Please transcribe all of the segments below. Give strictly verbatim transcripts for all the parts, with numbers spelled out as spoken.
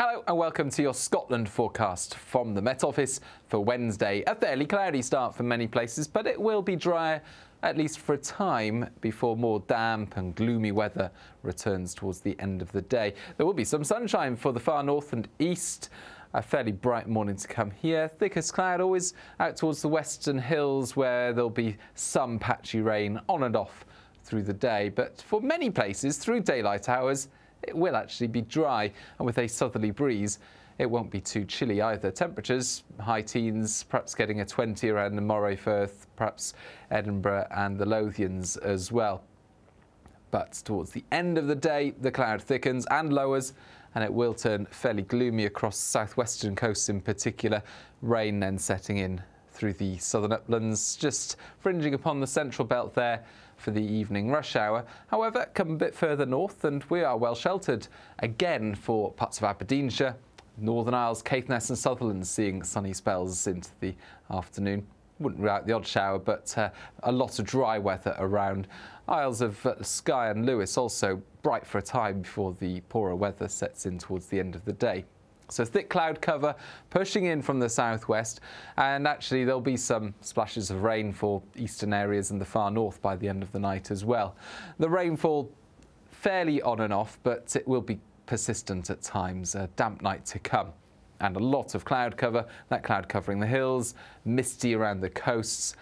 Hello and welcome to your Scotland forecast from the Met Office for Wednesday. A fairly cloudy start for many places, but it will be drier at least for a time before more damp and gloomy weather returns towards the end of the day. There will be some sunshine for the far north and east. A fairly bright morning to come here. Thickest cloud always out towards the western hills, where there'll be some patchy rain on and off through the day. But for many places through daylight hours, it will actually be dry, and with a southerly breeze, it won't be too chilly either. Temperatures, high teens, perhaps getting a twenty around the Moray Firth, perhaps Edinburgh and the Lothians as well. But towards the end of the day, the cloud thickens and lowers, and it will turn fairly gloomy across southwestern coasts in particular. Rain then setting in through the southern uplands, just fringing upon the central belt there for the evening rush hour. However, come a bit further north and we are well sheltered again for parts of Aberdeenshire, Northern Isles, Caithness and Sutherland, seeing sunny spells into the afternoon. Wouldn't rule out the odd shower, but uh, a lot of dry weather around. Isles of uh, Skye and Lewis also bright for a time before the poorer weather sets in towards the end of the day. So thick cloud cover pushing in from the southwest, and actually there'll be some splashes of rain for eastern areas and the far north by the end of the night as well. The rainfall fairly on and off, but it will be persistent at times, a damp night to come. And a lot of cloud cover, that cloud covering the hills, misty around the coasts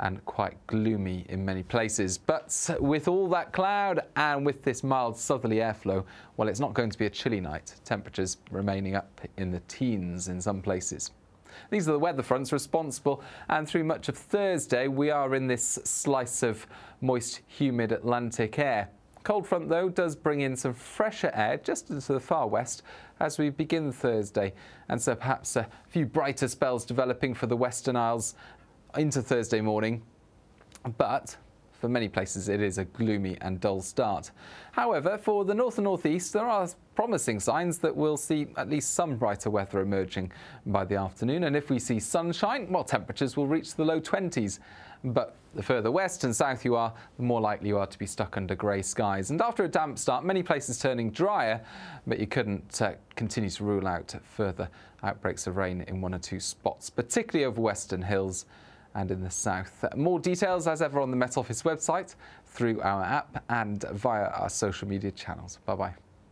and quite gloomy in many places. But with all that cloud and with this mild southerly airflow, well, it's not going to be a chilly night. Temperatures remaining up in the teens in some places. These are the weather fronts responsible, and through much of Thursday we are in this slice of moist, humid Atlantic air. Cold front, though, does bring in some fresher air just into the far west as we begin Thursday, and so perhaps a few brighter spells developing for the Western Isles into Thursday morning, but for many places it is a gloomy and dull start. However, for the north and northeast there are promising signs that we'll see at least some brighter weather emerging by the afternoon, and if we see sunshine, well, temperatures will reach the low twenties. But the further west and south you are, the more likely you are to be stuck under grey skies. And after a damp start, many places turning drier, but you couldn't uh, continue to rule out further outbreaks of rain in one or two spots, particularly over western hills and in the south. More details as ever on the Met Office website, through our app and via our social media channels. Bye-bye.